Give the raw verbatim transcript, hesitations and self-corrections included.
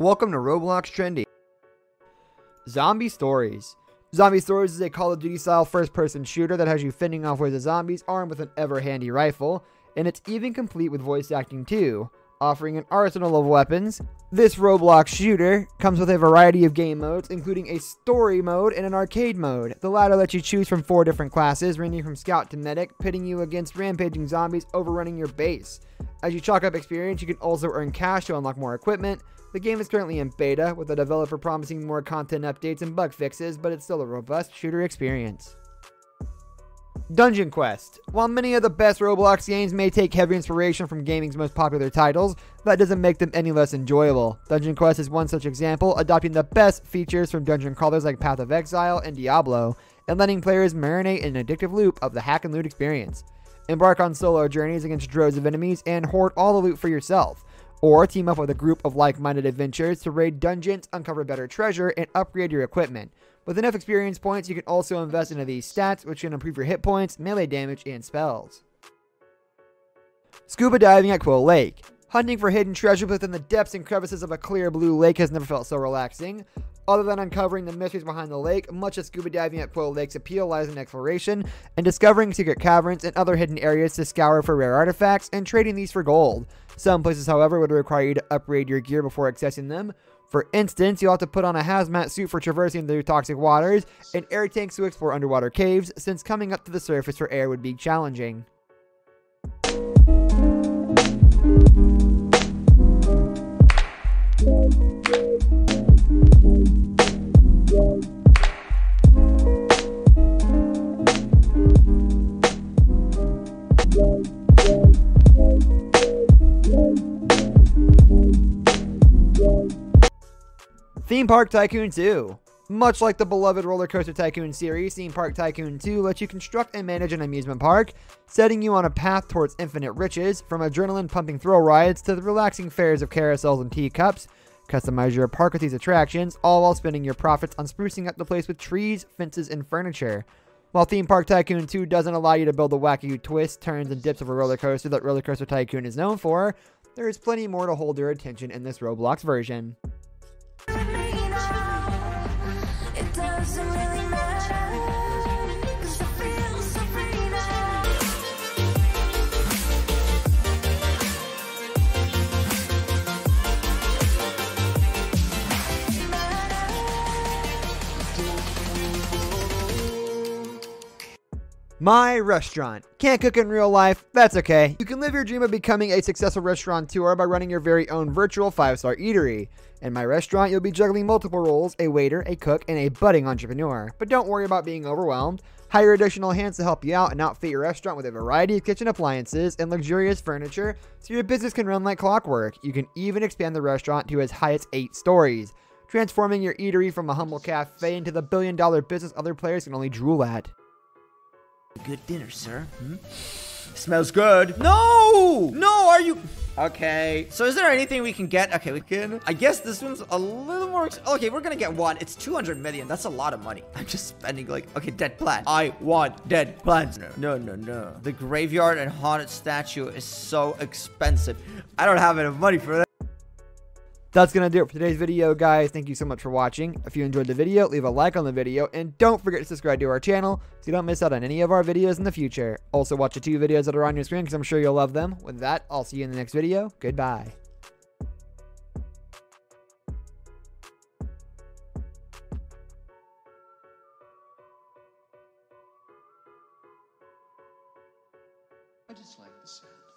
Welcome to Roblox Trendy. Zombie Stories. Zombie Stories is a Call of Duty style first person shooter that has you fending off waves of zombies armed with an ever handy rifle, and it's even complete with voice acting too. Offering an arsenal of weapons, this Roblox shooter comes with a variety of game modes, including a story mode and an arcade mode. The latter lets you choose from four different classes, ranging from scout to medic, pitting you against rampaging zombies overrunning your base. As you chalk up experience, you can also earn cash to unlock more equipment. The game is currently in beta, with the developer promising more content updates and bug fixes, but it's still a robust shooter experience. Dungeon Quest. While many of the best Roblox games may take heavy inspiration from gaming's most popular titles, that doesn't make them any less enjoyable. Dungeon Quest is one such example, adopting the best features from dungeon crawlers like Path of Exile and Diablo, and letting players marinate in an addictive loop of the hack and loot experience. Embark on solo journeys against droves of enemies and hoard all the loot for yourself, or team up with a group of like-minded adventurers to raid dungeons, uncover better treasure, and upgrade your equipment. With enough experience points, you can also invest into these stats, which can improve your hit points, melee damage, and spells. Scuba diving at Quill Lake. Hunting for hidden treasure within the depths and crevices of a clear blue lake has never felt so relaxing. Other than uncovering the mysteries behind the lake, much of scuba diving at Quill Lake's appeal lies in exploration and discovering secret caverns and other hidden areas to scour for rare artifacts and trading these for gold. Some places, however, would require you to upgrade your gear before accessing them. For instance, you'll have to put on a hazmat suit for traversing through toxic waters, and air tanks to explore underwater caves, since coming up to the surface for air would be challenging. Theme Park Tycoon two. Much like the beloved Roller Coaster Tycoon series, Theme Park Tycoon two lets you construct and manage an amusement park, setting you on a path towards infinite riches, from adrenaline-pumping thrill rides to the relaxing fairs of carousels and teacups. Customize your park with these attractions, all while spending your profits on sprucing up the place with trees, fences, and furniture. While Theme Park Tycoon two doesn't allow you to build the wacky twists, turns, and dips of a roller coaster that Roller Coaster Tycoon is known for, there is plenty more to hold your attention in this Roblox version. My Restaurant. Can't cook in real life? That's okay. You can live your dream of becoming a successful restaurateur by running your very own virtual five-star eatery. In My Restaurant, you'll be juggling multiple roles, a waiter, a cook, and a budding entrepreneur. But don't worry about being overwhelmed. Hire additional hands to help you out and outfit your restaurant with a variety of kitchen appliances and luxurious furniture so your business can run like clockwork. You can even expand the restaurant to as high as eight stories, transforming your eatery from a humble cafe into the billion-dollar business other players can only drool at. Good dinner, sir. Hmm? Smells good. No! No, are you... Okay. So is there anything we can get? Okay, we can... I guess this one's a little more... Okay, we're gonna get one. It's two hundred million. That's a lot of money. I'm just spending like... Okay, dead plant. I want dead plants. No, no, no. The graveyard and haunted statue is so expensive. I don't have enough money for that. That's gonna do it for today's video, guys. Thank you so much for watching. If you enjoyed the video, leave a like on the video, and don't forget to subscribe to our channel so you don't miss out on any of our videos in the future. Also, watch the two videos that are on your screen because I'm sure you'll love them. With that, I'll see you in the next video. Goodbye. I just like the sound.